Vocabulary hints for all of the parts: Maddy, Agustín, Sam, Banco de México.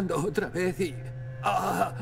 Otra vez y... ¡Ah!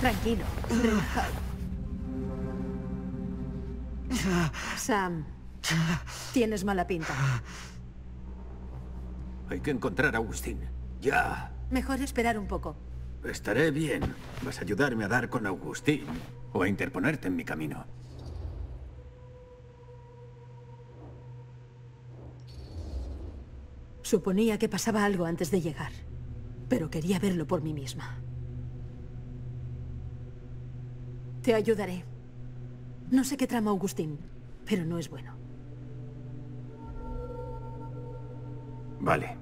Tranquilo, relajado. Sam, tienes mala pinta. Hay que encontrar a Agustín. ¡Ya! Mejor esperar un poco. Estaré bien. Vas a ayudarme a dar con Agustín o a interponerte en mi camino. Suponía que pasaba algo antes de llegar, pero quería verlo por mí misma. Te ayudaré. No sé qué trama Agustín, pero no es bueno. Vale.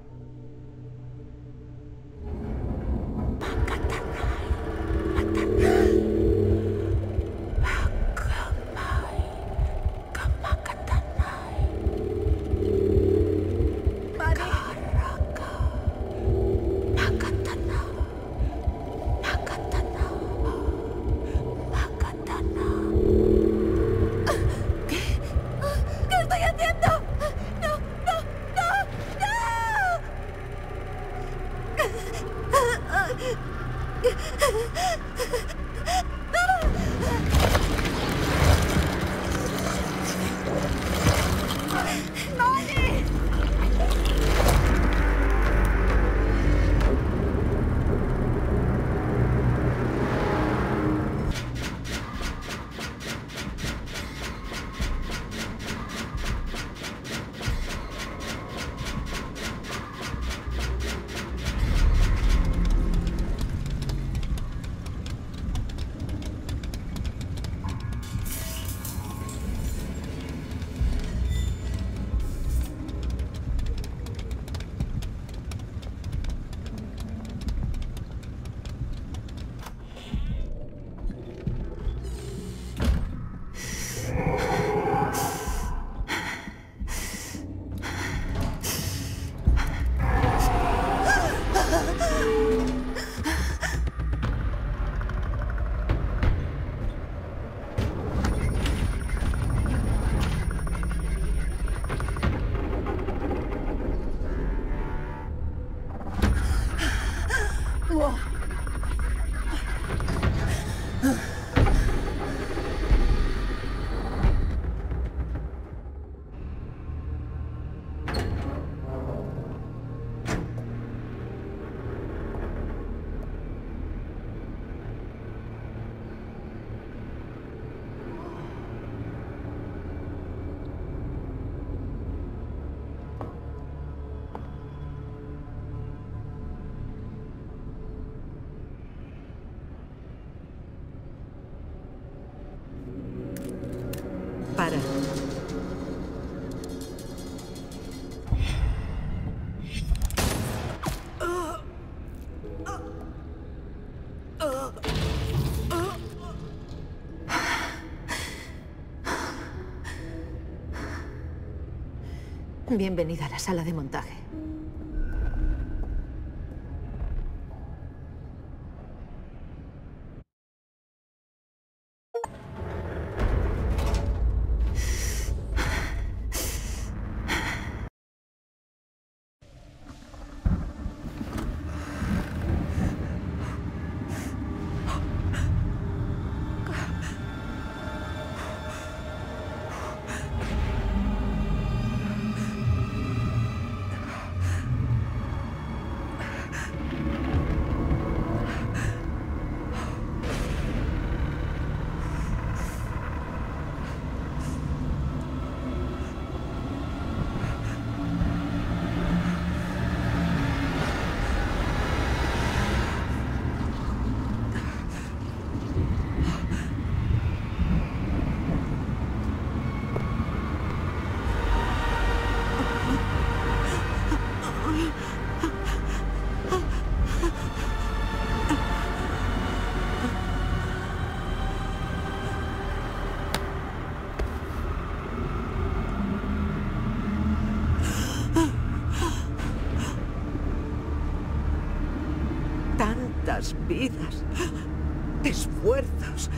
Bienvenida a la sala de montaje. nuestras vidas, esfuerzos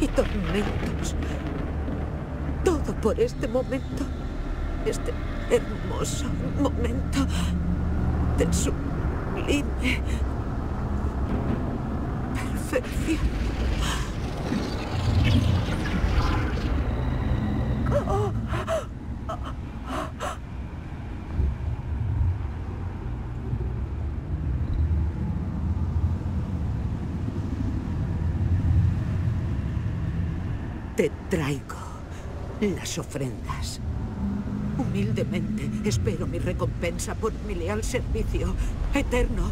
y tormentos. Todo por este momento, este hermoso momento de sublime perfección. Te traigo las ofrendas. Humildemente espero mi recompensa por mi leal servicio eterno.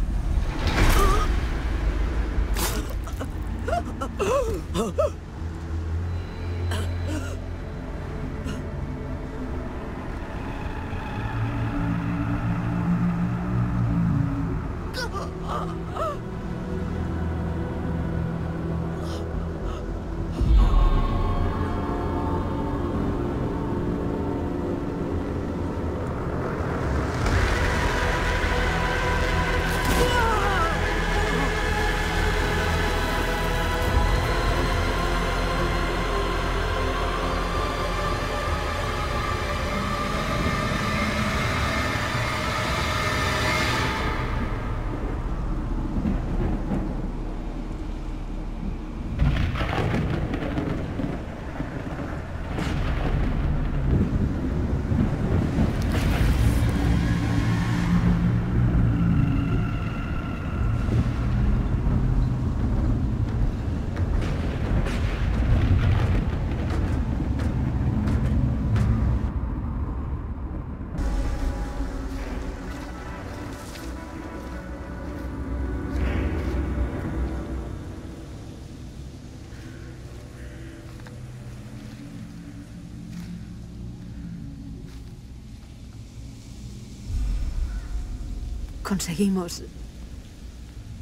Conseguimos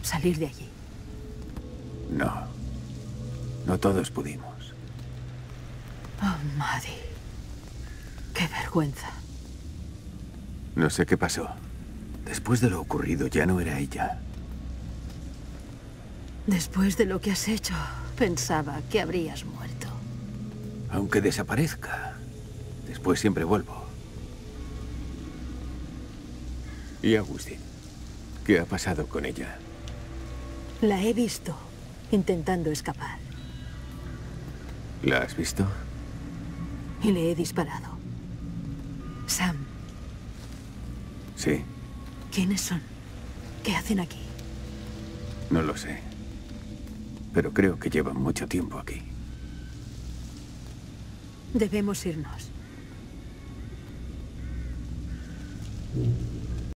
salir de allí. No. No todos pudimos. Oh, Maddy. Qué vergüenza. No sé qué pasó. Después de lo ocurrido, ya no era ella. Después de lo que has hecho, pensaba que habrías muerto. Aunque desaparezca, después siempre vuelvo. ¿Y Agustín? ¿Qué ha pasado con ella? La he visto, intentando escapar. ¿La has visto? Y le he disparado. Sam. Sí. ¿Quiénes son? ¿Qué hacen aquí? No lo sé. Pero creo que llevan mucho tiempo aquí. Debemos irnos.